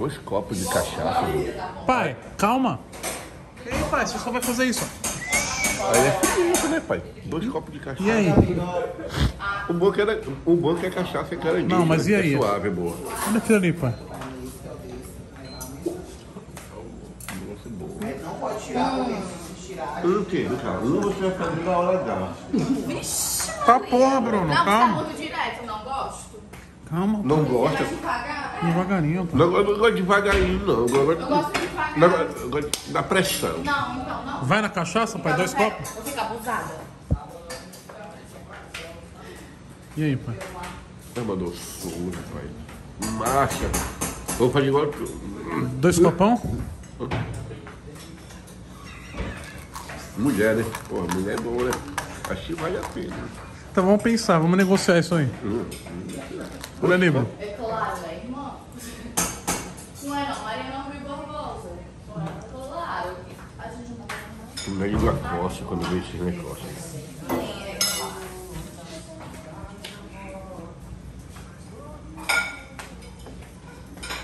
2 copos de cachaça. Pai, calma. E aí, pai, você só vai fazer isso. Aí é feliz, né, pai? 2 copos de cachaça. E aí? O bom que é cachaça é caranguejo. Não, mas e aí? É suave, é boa. Olha aquilo ali, pai. Nossa, boa. Não pode tirar, o quê? Você vai fazer na hora dela. Vixe, tá porra, Bruno, não, calma. Não, tá muito direto, não gosto. Calma. Não gosta? Devagarinho, pai. Não, eu não gosto devagarinho, não. Eu gosto de devagarinho. Da pressão. Não, então, não. Vai na cachaça, pai, 2 copos? Vou ficar abusada. E aí, pai? É uma doçura, pai. Marcha. Vou fazer igual tu. 2 copão? Mulher, né? Pô, mulher é boa, né? Acho que vale a pena. Então vamos pensar, vamos negociar isso aí. Olha ali, mano. É claro, é irmão. Não é não, Maria não é Barbosa. É claro. A gente não tá. O meio da costa, quando vê esse negócio.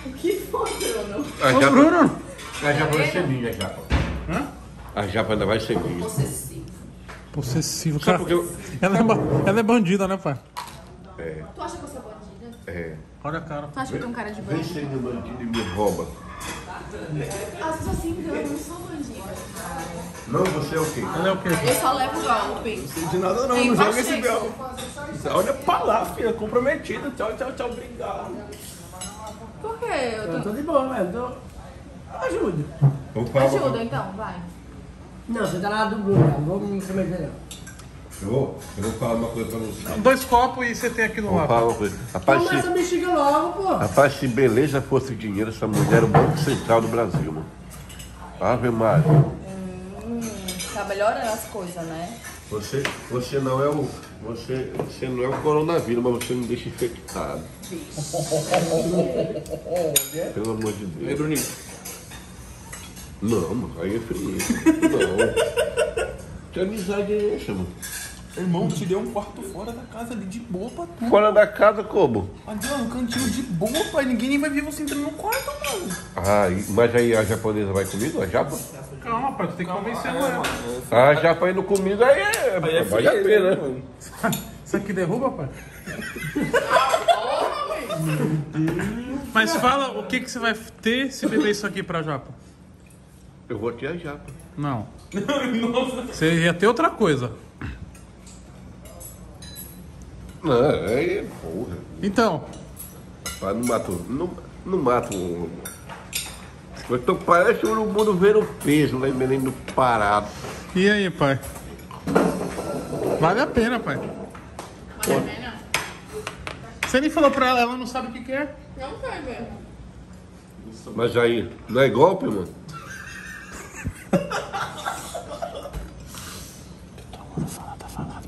O que foi, Bruno? Ô, Bruno! A japa vai ser minha, a japa. Hã? A japa ainda vai ser minha. Possessivo. Possessivo, cara. Ela é bandida, né, pai? É. Tu acha que eu sou bandida? É. Olha a cara. Tu acha que eu tenho um cara de bandido? Vem sendo bandido e me rouba. As pessoas se enganam, eu não sou bandida. Não, você é o quê? Ela é o quê? Eu só levo golpe. Não sei de nada não, não joga esse golpe. Olha pra lá, filha, comprometida. Tchau, tchau, tchau, obrigado. Por quê? Eu tô de boa, velho. Ajuda. Ajuda, então, vai. Não, você tá lá do Bruno, não vou me intrometer não. Eu vou falar uma coisa pra você. 2 copos e você tem aqui no mapa. Rapaz, essa bexiga logo, pô. Rapaz, se beleza fosse dinheiro, essa mulher era o Banco Central do Brasil, mano. Ave Maria. Tá melhorando as coisas, né? Você não é o. Você não é o coronavírus, mas você me deixa infectado. Pelo amor de Deus. E aí, Bruninho? Não, mano, aí é frio. Não. Que amizade é essa, mano? Irmão, te deu um quarto fora da casa ali, de boa pra tu. Fora da casa, como? Ali, ó, um cantinho de boa, pai. Ninguém nem vai ver você entrando no quarto, mano. Ah, mas aí a japonesa vai comigo? A japa? Calma, pai, tu tem que convencer ela. A japa indo comigo, aí é... Aí é vale a pena, né? Isso aqui derruba, pai? Mas fala, o que que você vai ter se beber isso aqui pra japa? Eu vou ter a japa. Não. Nossa. Você ia ter outra coisa. Não, é porra. Então. Rapaz, não mato. Não mato o. Então parece o urubu ver o peso lá em Belém do Pará. E aí, pai? Vale a pena, pai. Vale a pena? Você nem falou pra ela, ela não sabe o que que é? Não sei, velho. Mas aí, não é golpe, mano?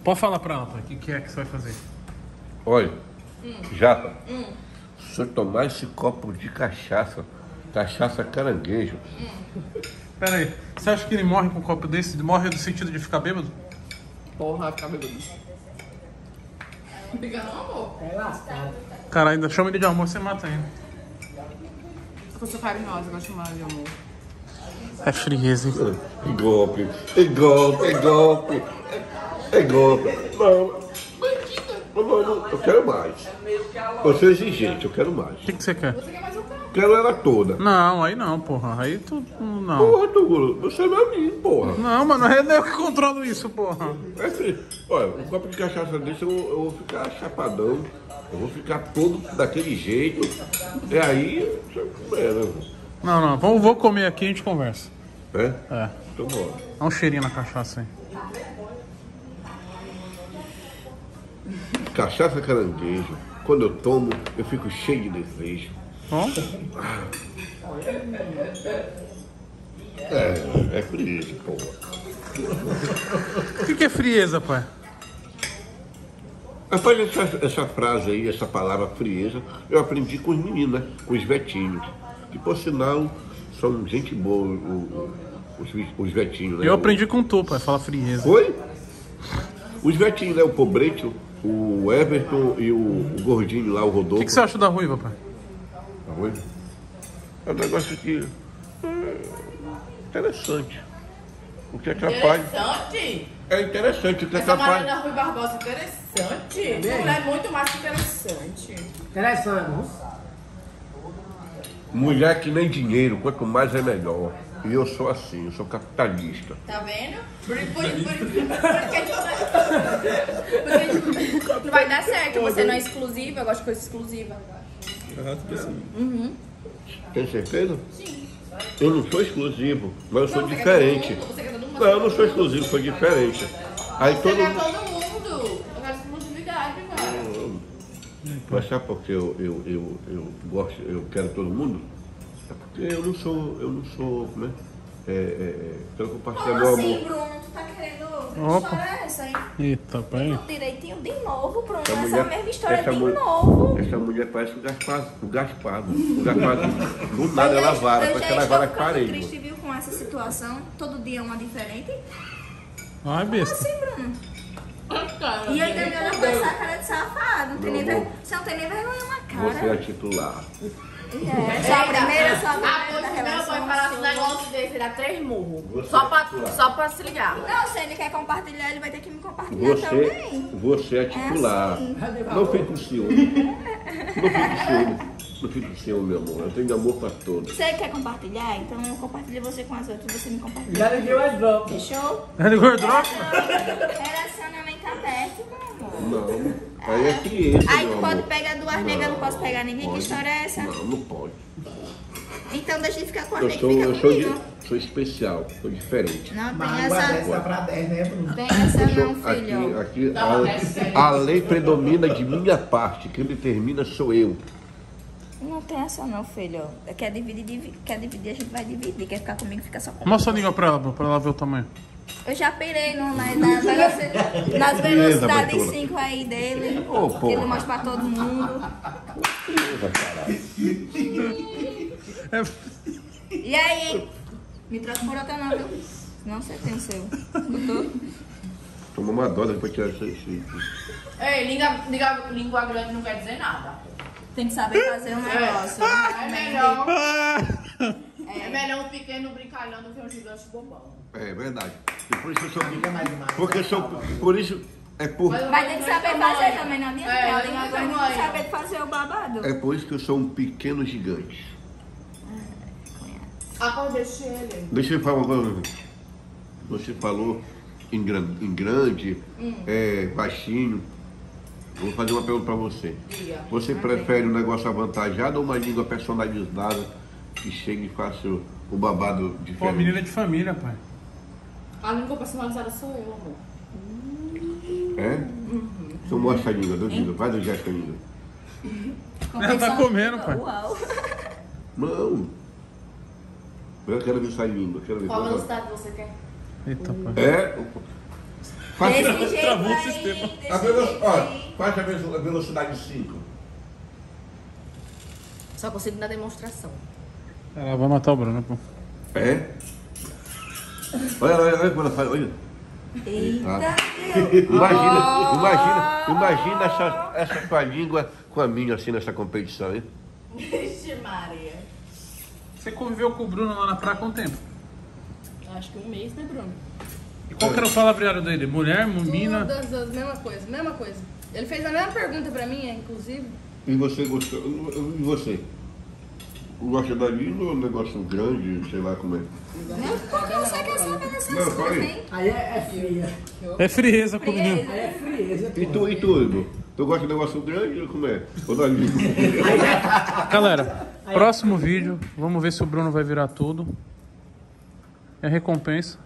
Pode falar pra ela, pai, o que é que você vai fazer? Olha, japa, se eu tomar esse copo de cachaça, caranguejo. Pera aí, você acha que ele morre com um copo desse? Ele morre no sentido de ficar bêbado? Porra, ficar bêbado. Não briga não, amor? É lascado. Cara, ainda chama ele de amor, você mata ainda. Eu sou carinhosa, não chama ele de amor. É frieza, hein? É golpe, é golpe, é golpe. É golpe. Não, eu quero mais. Você é exigente, eu quero mais. O que você quer? Quero ela toda. Não, aí não, porra. Aí tu... não. Porra, tu, você é meu amigo, porra. Não, mano, não é eu que controlo isso, porra. É assim, olha, um copo de cachaça desse eu vou ficar chapadão. Eu vou ficar todo daquele jeito. E aí... Não, vou comer aqui e a gente conversa. É? É. Então bora. Dá um cheirinho na cachaça aí. Cachaça caranguejo, quando eu tomo, eu fico cheio de desejo. É frieza, porra. O que é frieza, pai? Rapaz, essa frase aí, essa palavra frieza, eu aprendi com os meninos, né? Com os vetinhos. Que por sinal, são gente boa, os vetinhos, né? Eu aprendi com tu, pai, falar frieza. Foi? Os vetinhos, né? O pobreto. O Everton e o gordinho lá, o Rodolfo. O que você acha da ruiva, pai? A ruiva? É um negócio que é interessante. O que é capaz. Interessante? É interessante o que é capaz. Essa Marina Rui Barbosa, interessante. Essa mulher é muito mais interessante. Interessante, não sabe? Mulher que nem dinheiro, quanto mais é melhor. E eu sou assim, eu sou capitalista. Tá vendo? Porque não vai dar certo, você não é exclusiva, eu gosto de coisa exclusiva. Uhum. Tem certeza? Sim. Eu não sou exclusivo, mas eu sou diferente. Não, eu não sou exclusivo, sou diferente. Aí todo mundo. Eu quero exclusividade, mano. Mas sabe por que eu gosto, eu quero todo mundo? É porque eu não sou, né? Pelo compartilhar meu amor. Assim, Bruno, tu tá querendo ouvir história essa, hein? Eita, pai. Tudo direitinho de novo, Bruno. Essa mesma história de novo. Essa mulher parece o Gaspado. O Gaspado, do nada ela vara, parece que ela vara a parede. Você triste, viu, com essa situação? Todo dia é uma diferente. Ai, besta. Como assim, Bruno? E ainda ela com essa cara de safado. Você não tem nem vergonha na cara. Você é a titular. Meu pai falar um negócio desse, dá 3 murros. Só pra se ligar. Não, se ele quer compartilhar, ele vai ter que me compartilhar também. Você é titular. Assim. Não fique com ciúme. Não fique com ciúme, meu amor. Eu tenho amor pra todos. Você quer compartilhar? Então eu compartilho você com as outras, você me compartilha. Já liguei o airdrop. Fechou? Já liguei o airdrop? Relacionamento aberto, meu amor. Não. Aí é criança, aí tu pode pegar duas negras, não posso pegar ninguém? Pode. Que história é essa? Não, não pode. Então deixa de ficar com a gente. Eu sou especial, sou diferente. Não, tem essa pra 10, né, Bruno? Tem essa não, filho. Aqui, a lei predomina de minha parte, quem determina sou eu. Não tem essa não, filho. Quer dividir, a gente vai dividir. Quer ficar comigo, fica só comigo. Mas só liga pra ela ver o tamanho. Eu já pirei nas velocidades 5 aí dele, que ele mostra pra todo mundo. E aí? Me troca por outra não, viu? Não, você tem o seu. Escutou? Tomou uma dose depois que eu achei isso. Ei, língua grande não quer dizer nada. Tem que saber fazer um negócio. É melhor. É melhor um pequeno brincalhão do que um gigante bobão. É verdade. E por isso eu sou. Porque eu sou. Por isso. É por. Mas tem que saber fazer também, não adianta. Tem que saber fazer o babado. É por isso que eu sou um pequeno gigante. Acontece ele. Deixa eu falar uma coisa. Você falou em grande, baixinho. Vou fazer uma pergunta para você. Você prefere um negócio avantajado ou uma língua personalizada que chegue e faça o babado diferente? Pô, menina de família, pai. A língua personalizada sou eu, amor. É? Então mostra a língua, vai do gesto a língua. Ela tá comendo, pai. Uau. Não. Eu quero ver essa língua. Qual velocidade você quer? Eita, pai. Travou o sistema. Faz a velocidade 5. Só consigo dar demonstração. Ela vai matar o Bruno, pô. É? Olha como ela faz, olha. Eita! Imagina essa tua língua com a minha, assim, nessa competição, hein? Vixe, Maria. Você conviveu com o Bruno lá na praia há quanto tempo? Acho que um mês, né, Bruno? E qual que era o palavreado dele? Mulher, mina? Todas as mesma coisa. Ele fez a mesma pergunta pra mim, inclusive. E você gostou? E você? Gosta da língua ou um negócio grande, sei lá como é? Não sei que eu sou obedecida. Aí é fria. É frieza comigo. E tu, Igor? Tu gosta de negócio grande ou como é? Ou da língua? Galera, próximo vídeo. Vamos ver se o Bruno vai virar tudo. É a recompensa.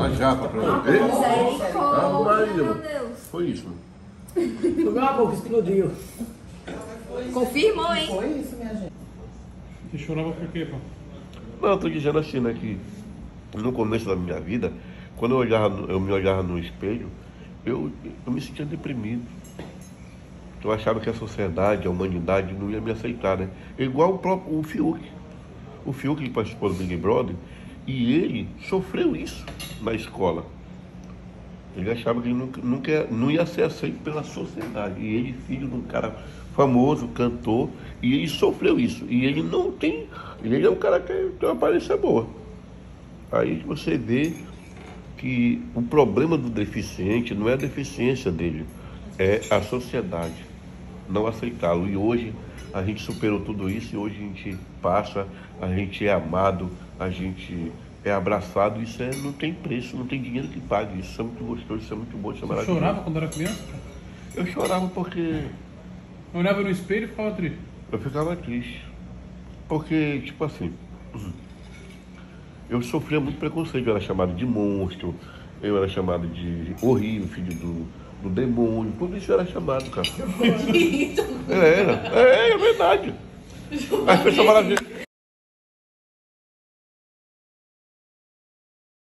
A japa pra mim. Meu Deus. Foi isso, mano. Meu amor, explodiu. Confirmou, hein? Foi isso, minha gente. Você chorava por quê, pô? Não, eu tô dizendo assim, né, que no começo da minha vida, quando eu me olhava no espelho, eu me sentia deprimido. Eu achava que a sociedade, a humanidade não ia me aceitar, né? Igual o próprio Fiuk. O Fiuk, que participou do Big Brother, e ele sofreu isso na escola. Ele achava que ele não ia ser aceito pela sociedade. E ele, filho de um cara famoso, cantor, e ele sofreu isso. E ele não tem... Ele é um cara que tem uma aparência boa. Aí você vê que o problema do deficiente não é a deficiência dele, é a sociedade não aceitá-lo. E hoje a gente superou tudo isso, e hoje a gente passa, a gente é amado, a gente... é abraçado, isso é, não tem preço, não tem dinheiro que pague, isso é muito gostoso, isso é muito bom, isso é maravilhoso. Você chorava quando era criança? Eu chorava porque... Eu olhava no espelho e ficava triste? Eu ficava triste, porque, tipo assim, eu sofria muito preconceito, eu era chamado de monstro, eu era chamado de horrível, filho do demônio, tudo isso eu era chamado, cara. É verdade. As pessoas maravilhosas...